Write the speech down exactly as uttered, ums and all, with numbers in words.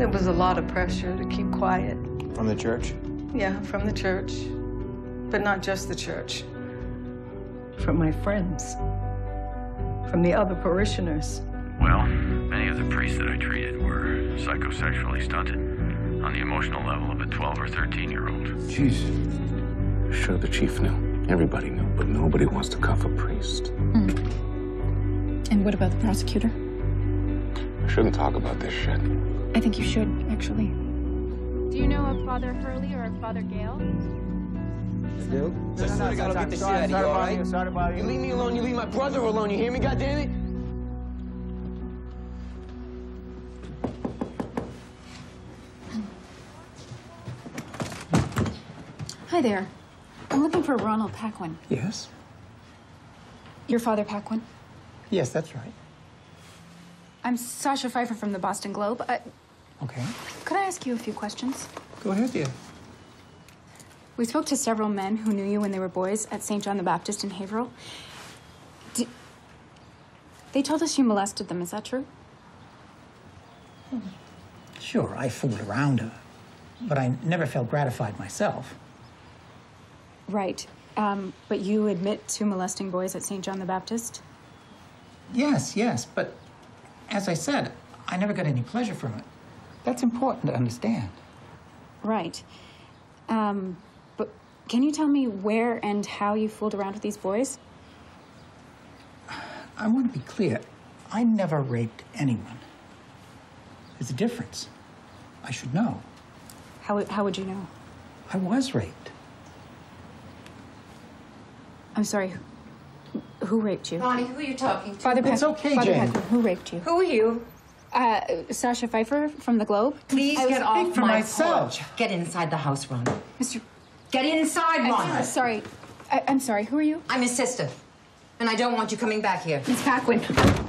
There was a lot of pressure to keep quiet. From the church? Yeah, from the church. But not just the church. From my friends. From the other parishioners. Well, many of the priests that I treated were psychosexually stunted on the emotional level of a twelve or thirteen year old. Jeez. Sure, the chief knew. Everybody knew, but nobody wants to cuff a priest. Mm. And what about the prosecutor? I shouldn't talk about this shit. I think you should, actually. Do you know of Father Hurley or of Father Gale? I do. No, no, no, I gotta get the shit out of you, all right? Sorry about you. You leave me alone, you leave my brother alone, you hear me, goddammit? Hi there. I'm looking for Ronald Paquin. Yes? Your Father Paquin? Yes, that's right. I'm Sasha Pfeiffer from the Boston Globe. I... Okay. Could I ask you a few questions? Go ahead, dear. We spoke to several men who knew you when they were boys at Saint John the Baptist in Haverhill. Did... They told us you molested them. Is that true? Sure, I fooled around her, but I never felt gratified myself. Right. Um, but you admit to molesting boys at Saint John the Baptist? Yes, yes, but... As I said, I never got any pleasure from it. That's important to understand. Right. Um, but can you tell me where and how you fooled around with these boys? I want to be clear. I never raped anyone. There's a difference. I should know. How, how would you know? I was raped. I'm sorry. Who raped you? Ronnie, who are you talking to? Father Paquin. It's okay, Father Jane. Paquin, who raped you? Who are you? Uh, Sasha Pfeiffer from the Globe. Please I get off for my myself. Porch. Get inside the house, Ronnie. Mister Get inside, Ronnie. I'm sorry. I I'm sorry. Who are you? I'm his sister, and I don't want you coming back here. Miss Paquin.